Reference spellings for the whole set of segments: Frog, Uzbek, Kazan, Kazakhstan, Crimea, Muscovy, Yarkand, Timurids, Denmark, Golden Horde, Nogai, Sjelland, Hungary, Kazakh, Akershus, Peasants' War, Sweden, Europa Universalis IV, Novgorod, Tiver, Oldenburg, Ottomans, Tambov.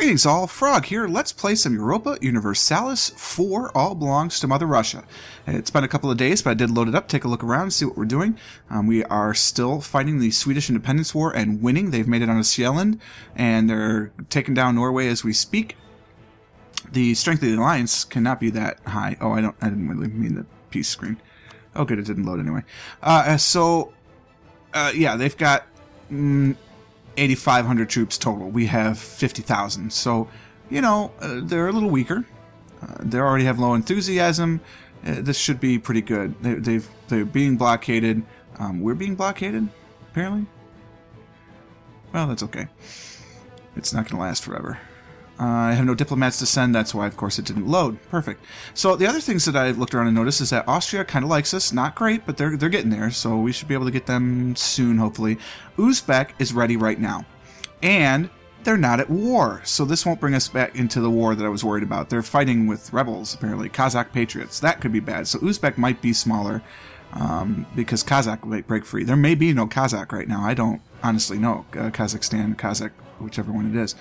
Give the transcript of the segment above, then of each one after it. Greetings all, Frog here. Let's play some Europa Universalis IV, all belongs to Mother Russia. It's been a couple of days, but I did load it up, take a look around, see what we're doing. We are still fighting the Swedish Independence War and winning. They've made it onto Sjelland, and they're taking down Norway as we speak. The strength of the alliance cannot be that high. Oh, I didn't really mean the peace screen. Oh good, it didn't load anyway. Yeah, they've got 8,500 troops total. We have 50,000. So, you know, they're a little weaker. They already have low enthusiasm. This should be pretty good. They're being blockaded. We're being blockaded, apparently. Well, that's okay. It's not going to last forever. I have no diplomats to send. That's why, of course, it didn't load. Perfect. So the other things that I looked around and noticed is that Austria kind of likes us. Not great, but they're getting there. So we should be able to get them soon, hopefully. Uzbek is ready right now, and they're not at war. So this won't bring us back into the war that I was worried about. They're fighting with rebels, apparently, Kazakh patriots. That could be bad. So Uzbek might be smaller because Kazakh might break free. There may be no Kazakh right now. I don't honestly know Kazakhstan, Kazakh, whichever one it is.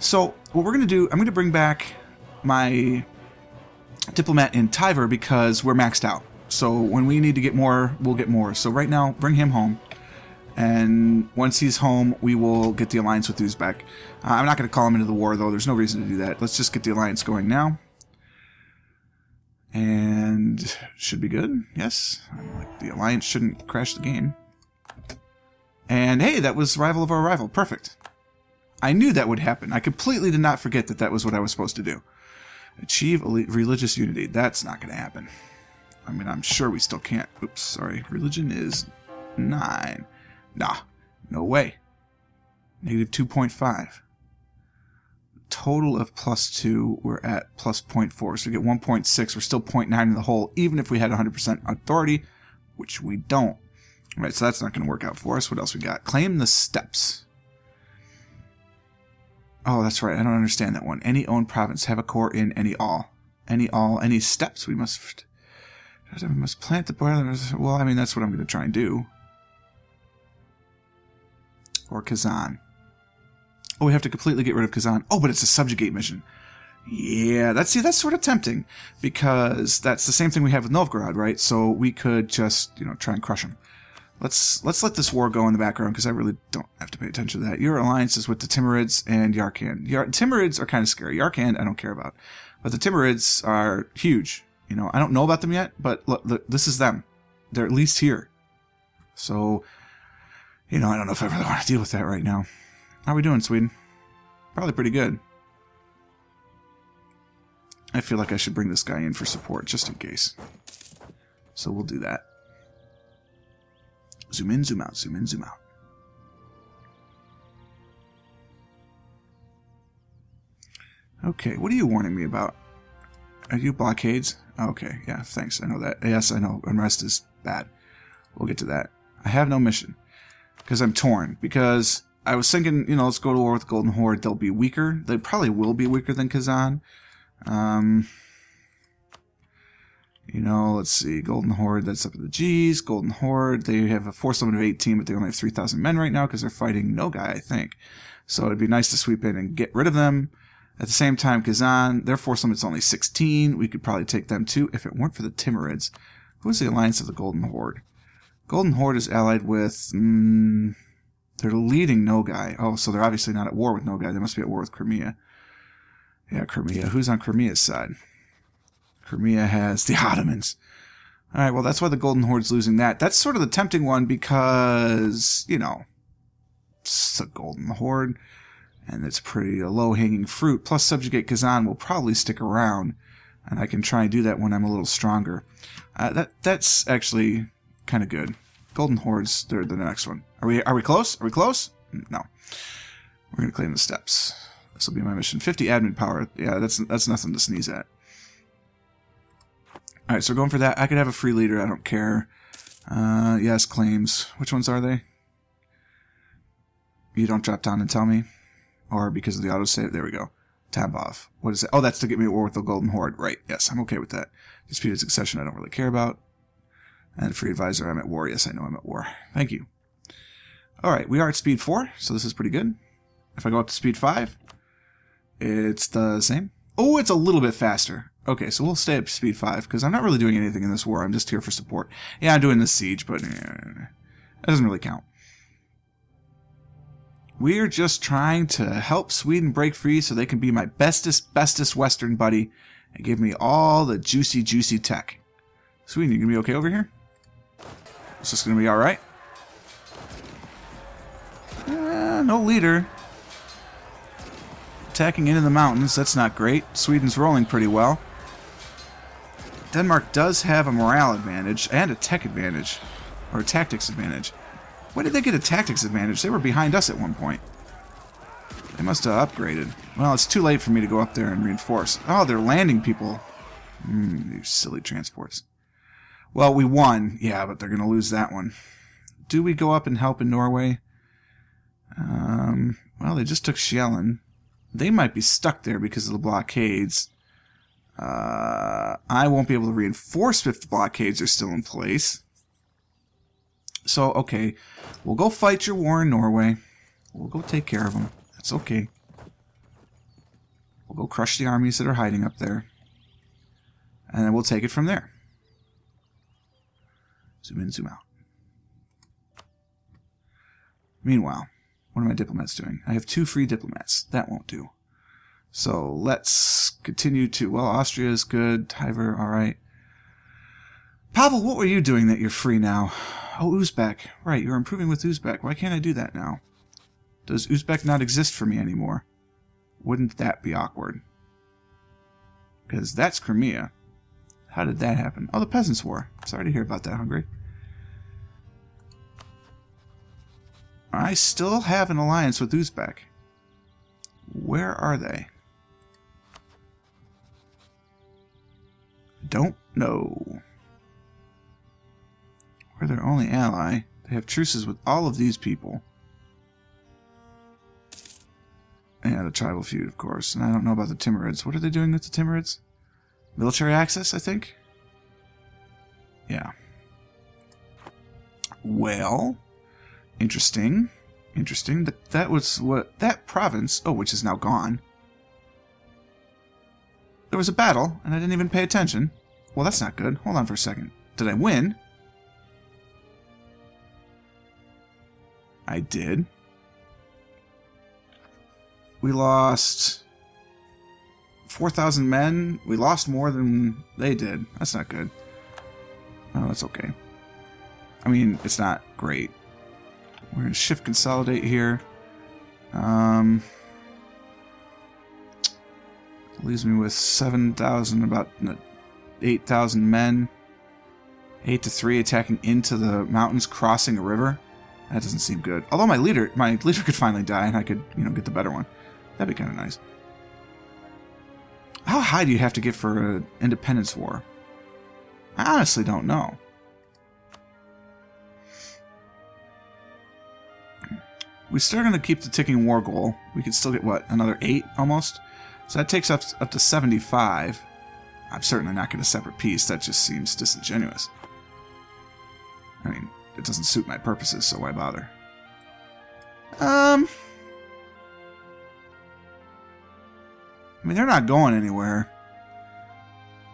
So what we're going to do, I'm going to bring back my diplomat in Tiver because we're maxed out. So when we need to get more, we'll get more. So right now, bring him home. And once he's home, we will get the alliance with Uzbek. I'm not going to call him into the war, though. There's no reason to do that. Let's just get the alliance going now. And should be good. Yes. The alliance shouldn't crash the game. And hey, that was rival of our rival. Perfect. I knew that would happen. I completely did not forget that that was what I was supposed to do. Achieve religious unity. That's not going to happen. I mean, I'm sure we still can't. Oops, sorry. Religion is 9. Nah, no way. Negative 2.5. Total of plus 2. We're at plus 0.4. So we get 1.6. We're still 0.9 in the hole, even if we had 100% authority, which we don't. All right, so that's not going to work out for us. What else we got? Claim the steppes. Oh, that's right. I don't understand that one. Any own province. Have a core in any all. Any all. Any steps. We must plant the boilers. Well, I mean, that's what I'm going to try and do. Or Kazan. Oh, we have to completely get rid of Kazan. Oh, but it's a subjugate mission. Yeah, that's sort of tempting. Because that's the same thing we have with Novgorod, right? So we could just, you know, try and crush him. Let's let this war go in the background because I really don't have to pay attention to that. Your alliance is with the Timurids and Yarkand. Timurids are kind of scary. Yarkand I don't care about, but the Timurids are huge. You know, I don't know about them yet, but look, this is them. They're at least here. So, you know, I don't know if I really want to deal with that right now. How are we doing, Sweden? Probably pretty good. I feel like I should bring this guy in for support just in case. So we'll do that. Zoom in, zoom out, zoom in, zoom out. Okay, what are you warning me about? Are you blockades? Okay, yeah, thanks, I know that. Yes, I know, unrest is bad. We'll get to that. I have no mission, because I'm torn. Because I was thinking, you know, let's go to war with the Golden Horde. They'll be weaker. They probably will be weaker than Kazan. You know, let's see, Golden Horde, that's up to the G's, Golden Horde, they have a force limit of 18, but they only have 3,000 men right now because they're fighting Nogai, I think. So it'd be nice to sweep in and get rid of them. At the same time, Kazan, their force limit's only 16, we could probably take them too, if it weren't for the Timurids. Who's the alliance of the Golden Horde? Golden Horde is allied with, they're leading Nogai. Oh, so they're obviously not at war with Nogai, they must be at war with Crimea. Yeah, Crimea, who's on Crimea's side? Crimea has the Ottomans. All right, well, that's why the Golden Horde's losing that. That's sort of the tempting one because, you know, it's the Golden Horde, and it's pretty low-hanging fruit. Plus, subjugate Kazan will probably stick around, and I can try and do that when I'm a little stronger. That's actually kind of good. Golden Hordes, they're the next one. Are we close? Are we close? No. We're going to claim the steps. This will be my mission. 50 admin power. Yeah, that's nothing to sneeze at. Alright, so we're going for that. I could have a free leader, I don't care. Yes, claims. Which ones are they? You don't drop down and tell me? Or because of the autosave? There we go. Tambov. What is that? Oh, that's to get me at war with the Golden Horde. Right, yes, I'm okay with that. Disputed succession, I don't really care about. And free advisor, I'm at war. Yes, I know I'm at war. Thank you. Alright, we are at speed 4, so this is pretty good. If I go up to speed 5, It's the same. Oh, it's a little bit faster. Okay, so we'll stay at speed 5, because I'm not really doing anything in this war. I'm just here for support. Yeah, I'm doing the siege, but that doesn't really count. We're just trying to help Sweden break free so they can be my bestest Western buddy and give me all the juicy tech. Sweden, you gonna be okay over here? It's just gonna be alright. No leader. Attacking into the mountains, that's not great. Sweden's rolling pretty well. Denmark does have a morale advantage and a tech advantage. Or a tactics advantage. Why did they get a tactics advantage? They were behind us at one point. They must have upgraded. Well, it's too late for me to go up there and reinforce. Oh, they're landing people. You silly transports. Well, we won. Yeah, but they're going to lose that one. Do we go up and help in Norway? Well, they just took Sjelland. They might be stuck there because of the blockades. I won't be able to reinforce if the blockades are still in place. So, okay, we'll go fight your war in Norway. We'll go take care of them. That's okay. We'll go crush the armies that are hiding up there. And then we'll take it from there. Zoom in, zoom out. Meanwhile, what are my diplomats doing? I have 2 free diplomats. That won't do. So let's continue to... Well, Austria is good. Tiver, alright. Pavel, what were you doing that you're free now? Oh, Uzbek. Right, you're improving with Uzbek. Why can't I do that now? Does Uzbek not exist for me anymore? Wouldn't that be awkward? Because that's Crimea. How did that happen? Oh, the Peasants' War. Sorry to hear about that, Hungary. I still have an alliance with Uzbek. Where are they? Don't know. We're their only ally. They have truces with all of these people. And a tribal feud, of course. And I don't know about the Timurids. What are they doing with the Timurids? Military access, I think? Yeah. Well... Interesting. Interesting. That was what... That province... Oh, which is now gone. There was a battle, and I didn't even pay attention. Well, that's not good. Hold on for a second. Did I win? I did. We lost... 4,000 men. We lost more than they did. That's not good. Oh, that's okay. I mean, it's not great. We're going to shift consolidate here. Leaves me with 7,000, about 8,000 men. 8-3 attacking into the mountains, crossing a river. That doesn't seem good. Although my leader could finally die and I could, you know, get the better one. That'd be kind of nice. How high do you have to get for an independence war? I honestly don't know. We're still going to keep the ticking war goal. We could still get, what, another 8 almost? So that takes us up to 75. I'm certainly not going to separate peace. That just seems disingenuous. I mean, it doesn't suit my purposes, so why bother? I mean, they're not going anywhere.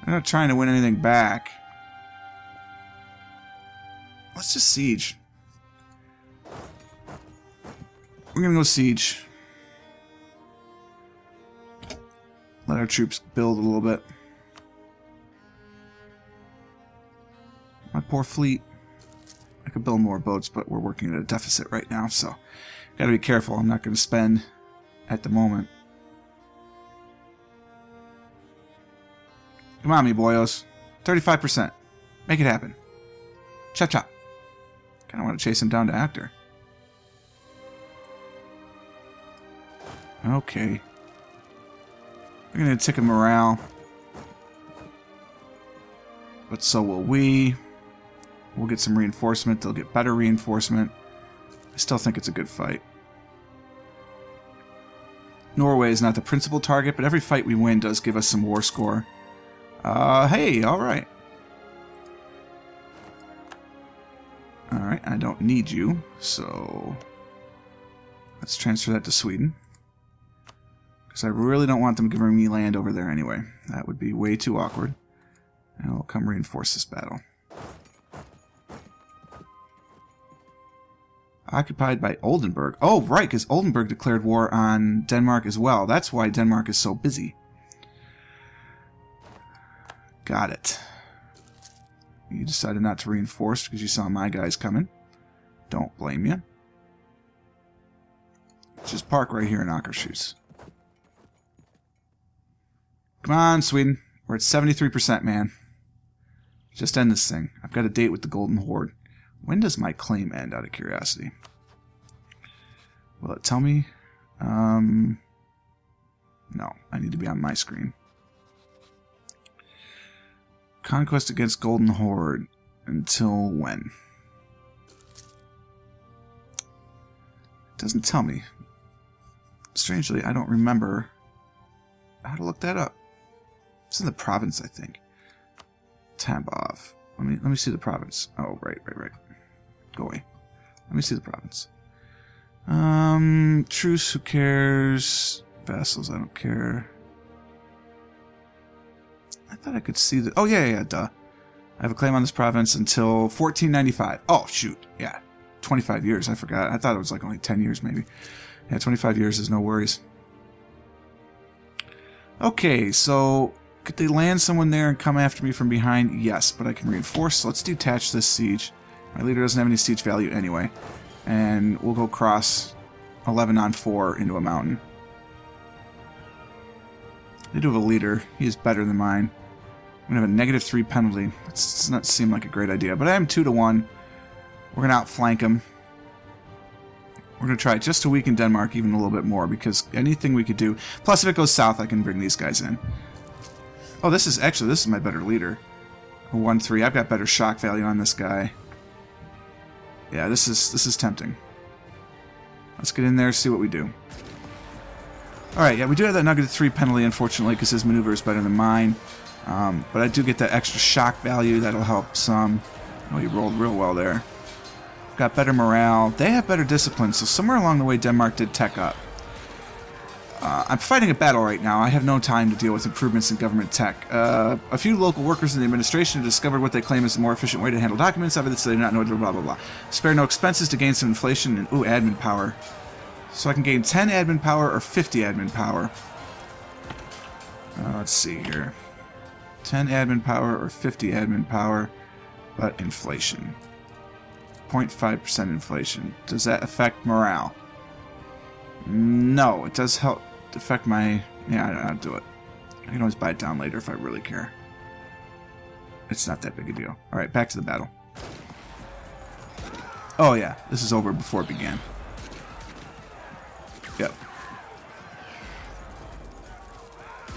They're not trying to win anything back. Let's just siege. We're going to go siege. Let our troops build a little bit. My poor fleet. I could build more boats, but we're working at a deficit right now, so... Gotta be careful. I'm not going to spend at the moment. Come on, me boyos. 35%. Make it happen. Chop chop. Kind of want to chase him down to Akershus. Okay. We're going to tick a morale. But so will we. We'll get some reinforcement. They'll get better reinforcement. I still think it's a good fight. Norway is not the principal target, but every fight we win does give us some war score. Hey, alright. Alright, I don't need you, so... Let's transfer that to Sweden. Because I really don't want them giving me land over there anyway. That would be way too awkward. And I'll come reinforce this battle. Occupied by Oldenburg. Oh, right, because Oldenburg declared war on Denmark as well. That's why Denmark is so busy. Got it. You decided not to reinforce because you saw my guys coming. Don't blame you. Let's just park right here in Akershus. Come on, Sweden. We're at 73%, man. Just end this thing. I've got a date with the Golden Horde. When does my claim end, out of curiosity? Will it tell me? No, I need to be on my screen. Conquest against Golden Horde. Until when? It doesn't tell me. Strangely, I don't remember how to look that up. It's in the province, I think. Tambov. Let me see the province. Oh, right. Go away. Let me see the province. Truce, who cares? Vassals, I don't care. I thought I could see the... Oh, yeah, duh. I have a claim on this province until 1495. Oh, shoot. Yeah. 25 years. I forgot. I thought it was like only 10 years, maybe. Yeah, 25 years is no worries. Okay, so... Could they land someone there and come after me from behind? Yes, but I can reinforce. So let's detach this siege. My leader doesn't have any siege value anyway. And we'll go cross 11 on 4 into a mountain. They do have a leader. He is better than mine. I'm going to have a -3 penalty. That does not seem like a great idea, but I am 2-1. We're going to outflank him. We're going to try just to weaken Denmark even a little bit more, because anything we could do... Plus, if it goes south, I can bring these guys in. Oh, this is my better leader. A 1-3. I've got better shock value on this guy. Yeah, this is tempting. Let's get in there, see what we do. Alright, yeah, we do have that -3 penalty, unfortunately, because his maneuver is better than mine. But I do get that extra shock value. That'll help some. Oh, he rolled real well there. Got better morale. They have better discipline, so somewhere along the way, Denmark did tech up. I'm fighting a battle right now. I have no time to deal with improvements in government tech. A few local workers in the administration have discovered what they claim is a more efficient way to handle documents. Obviously, they do not know blah, blah, blah. Spare no expenses to gain some inflation and, ooh, admin power. So I can gain 10 admin power or 50 admin power. Let's see here. 10 admin power or 50 admin power, but inflation. 0.5% inflation. Does that affect morale? No, it does help. Affect my... Yeah, I don't know how to do it. I can always buy it down later if I really care. It's not that big a deal. Alright, back to the battle. Oh yeah, this is over before it began. Yep.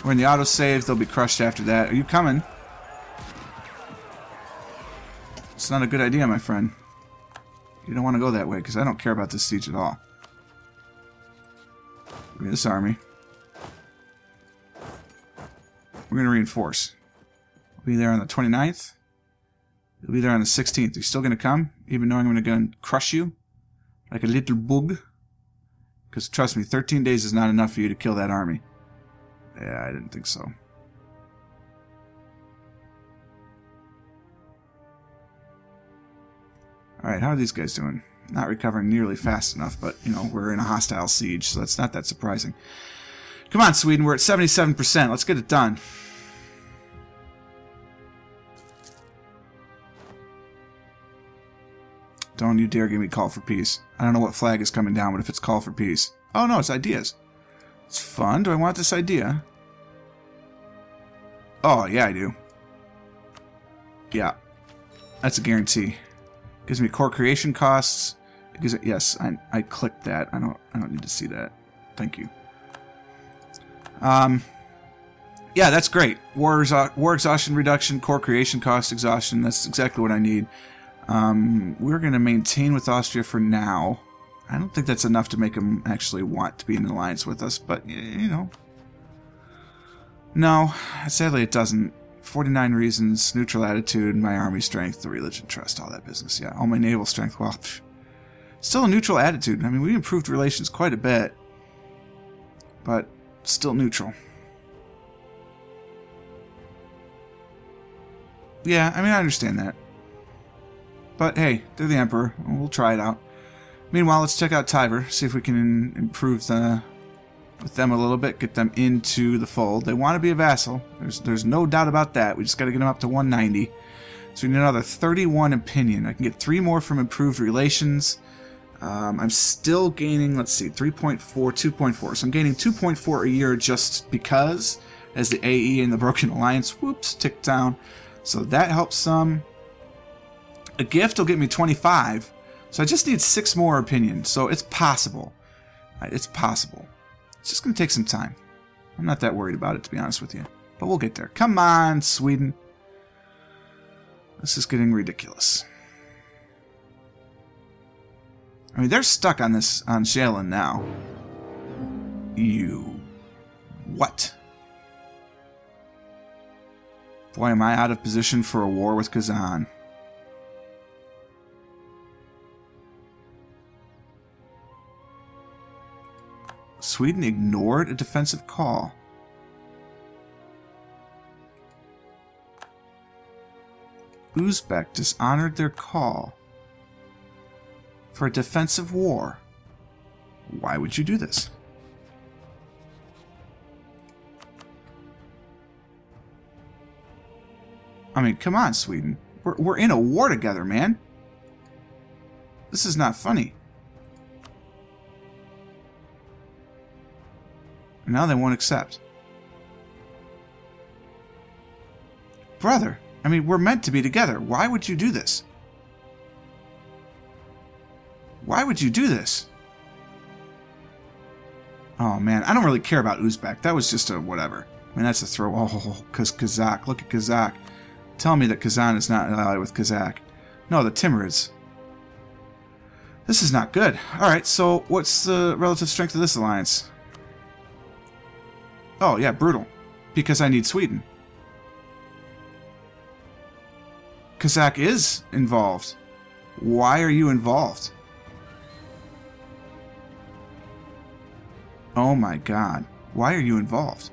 We're in the autosave, they'll be crushed after that. Are you coming? It's not a good idea, my friend. You don't want to go that way, because I don't care about this siege at all. Give me this army. We're going to reinforce. We'll be there on the 29th. We'll be there on the 16th. You're still going to come, even knowing I'm going to go and crush you like a little bug? Because trust me, 13 days is not enough for you to kill that army. Yeah, I didn't think so. Alright, how are these guys doing? Not recovering nearly fast enough, but, you know, we're in a hostile siege, so that's not that surprising. Come on, Sweden, we're at 77%. Let's get it done. Don't you dare give me call for peace. I don't know what flag is coming down, but if it's call for peace... Oh, no, it's ideas. It's fun. Do I want this idea? Oh, yeah, I do. Yeah. That's a guarantee. Gives me core creation costs. Because yes, I clicked that. I don't need to see that. Thank you. Yeah, that's great. War exhaustion reduction, core creation cost exhaustion. That's exactly what I need. We're going to maintain with Austria for now. I don't think that's enough to make them actually want to be in an alliance with us, but you know. No, sadly it doesn't. 49 reasons, neutral attitude, my army strength, the religion trust, all that business. Yeah, all my naval strength. Well, pff, still a neutral attitude. I mean, we improved relations quite a bit. But still neutral. Yeah, I mean, I understand that. But hey, they're the Emperor. We'll try it out. Meanwhile, let's check out Tiver, see if we can improve with them a little bit, get them into the fold. They want to be a vassal. There's no doubt about that. We just got to get them up to 190. So we need another 31 opinion. I can get 3 more from improved relations. I'm still gaining, let's see, 3.4, 2.4. So I'm gaining 2.4 a year just because, as the AE and the Broken Alliance, whoops, ticked down. So that helps some. A gift will get me 25. So I just need 6 more opinions. So it's possible. It's possible. It's just going to take some time. I'm not that worried about it, to be honest with you. But we'll get there. Come on, Sweden. This is getting ridiculous. I mean, they're stuck on this, on Sjelland now. You. What? Boy, am I out of position for a war with Kazan. Sweden ignored a defensive call. Uzbek dishonored their call for a defensive war. Why would you do this? I mean, come on, Sweden. We're in a war together, man. This is not funny. Now they won't accept. Brother, I mean, we're meant to be together. Why would you do this? Why would you do this? Oh, man. I don't really care about Uzbek. That was just a whatever. I mean, that's a throw. Oh, because Kazakh. Look at Kazakh. Tell me that Kazan is not allied with Kazakh. No, the Timurids. This is not good. All right, so what's the relative strength of this alliance? Oh, yeah, brutal. Because I need Sweden. Kazakh is involved. Why are you involved? Oh my god. Why are you involved?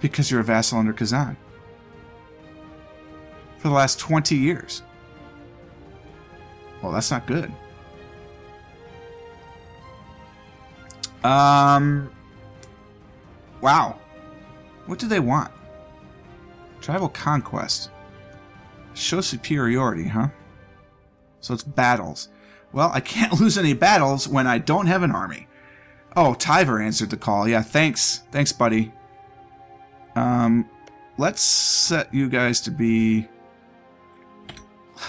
Because you're a vassal under Kazan. For the last 20 years. Well, that's not good. Wow. What do they want? Tribal conquest. Show superiority, huh? So it's battles. Well, I can't lose any battles when I don't have an army. Oh, Tiver answered the call. Yeah, thanks. Thanks, buddy. Let's set you guys to be...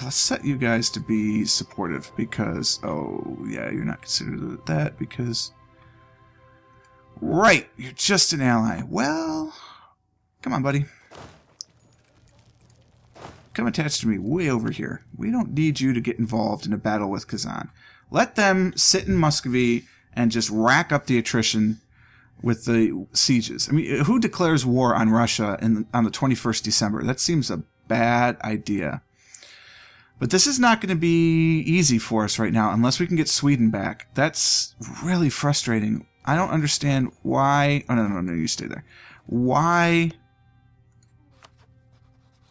Let's set you guys to be supportive because... Oh, yeah, you're not considered that because... Right, you're just an ally. Well, come on, buddy. Come attach to me way over here. We don't need you to get involved in a battle with Kazan. Let them sit in Muscovy and just rack up the attrition with the sieges. I mean, who declares war on Russia on the 21st December? That seems a bad idea. But this is not going to be easy for us right now unless we can get Sweden back. That's really frustrating. I don't understand why... Oh, no, you stay there. Why...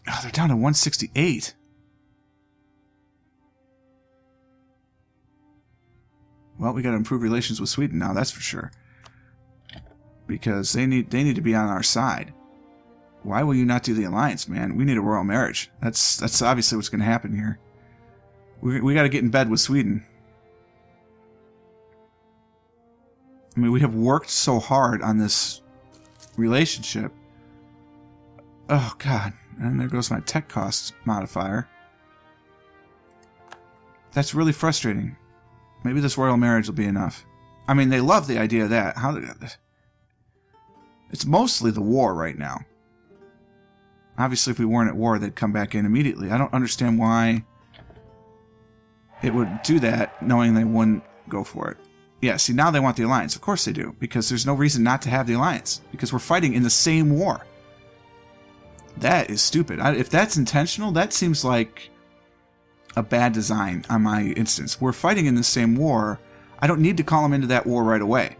Oh, they're down to 168. Well, we got to improve relations with Sweden now, that's for sure. Because they need to be on our side. Why will you not do the alliance, man? We need a royal marriage. That's obviously what's going to happen here. We got to get in bed with Sweden. I mean, we have worked so hard on this relationship. Oh, God. And there goes my tech cost modifier. That's really frustrating. Maybe this royal marriage will be enough. I mean, they love the idea of that. How? It's mostly the war right now. Obviously, if we weren't at war, they'd come back in immediately. I don't understand why it would do that, knowing they wouldn't go for it. Yeah, see, now they want the alliance. Of course they do, because there's no reason not to have the alliance, because we're fighting in the same war. That is stupid. If that's intentional, that seems like a bad design on my instance. We're fighting in the same war. I don't need to call him into that war right away.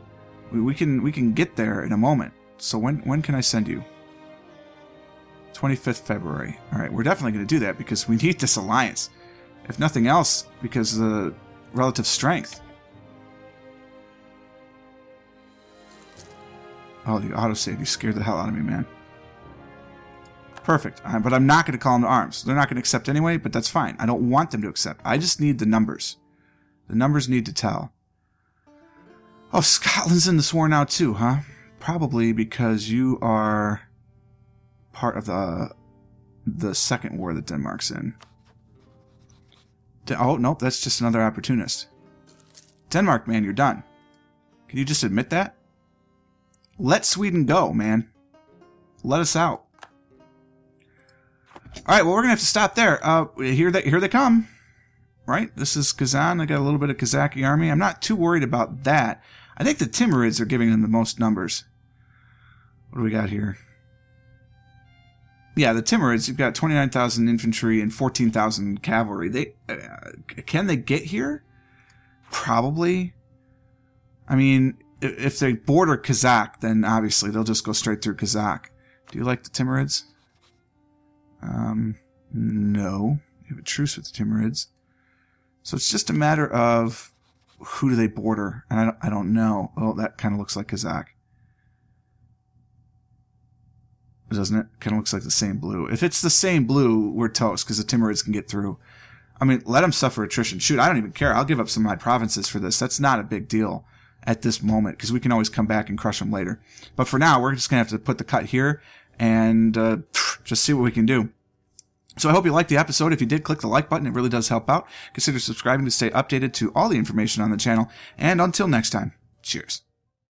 We can get there in a moment. So when can I send you? 25th February. All right, we're definitely going to do that because we need this alliance. If nothing else, because of the relative strength. Oh, the autosave. You scared the hell out of me, man. Perfect. But I'm not going to call them to arms. They're not going to accept anyway, but that's fine. I don't want them to accept. I just need the numbers. The numbers need to tell. Oh, Scotland's in this war now too, huh? Probably because you are part of the second war that Denmark's in. Oh, nope, that's just another opportunist. Denmark, man, you're done. Can you just admit that? Let Sweden go, man. Let us out. Alright, well, we're going to have to stop there. Here they come. Right? This is Kazan. I got a little bit of Kazakh army. I'm not too worried about that. I think the Timurids are giving them the most numbers. What do we got here? Yeah, the Timurids, you've got 29,000 infantry and 14,000 cavalry. Can they get here? Probably. I mean, if they border Kazakh, then obviously they'll just go straight through Kazakh. Do you like the Timurids? No. We have a truce with the Timurids. So it's just a matter of who do they border? And I don't know. Oh, that kind of looks like Kazakh. Doesn't it? Kind of looks like the same blue. If it's the same blue, we're toast because the Timurids can get through. I mean, let them suffer attrition. Shoot, I don't even care. I'll give up some of my provinces for this. That's not a big deal at this moment because we can always come back and crush them later. But for now, we're just going to have to put the cut here and just see what we can do. So I hope you liked the episode. If you did, click the like button. It really does help out. Consider subscribing to stay updated to all the information on the channel. And until next time, cheers.